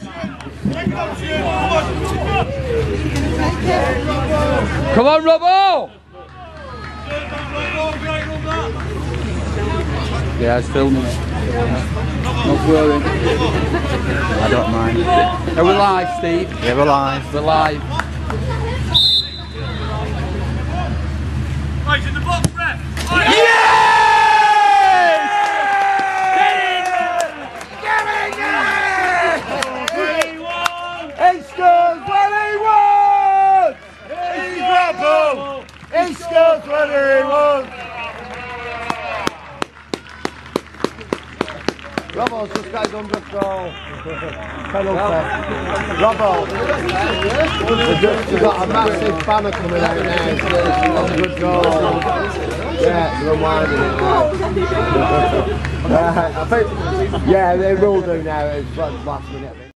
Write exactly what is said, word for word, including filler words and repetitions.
Come on, Robbo! Yeah, it's filming. Not worrying. I don't mind. Are we live, Steve? Yeah, we're live. We're live. Right, in the box, ref! Yeah! He scores whether he wants! Robbo's just got his hundredth goal. Robbo, we've got a massive banner coming out now. one hundred goals. Yeah, they're unwinding it now. uh, I think, yeah, they will do now. It's last minute.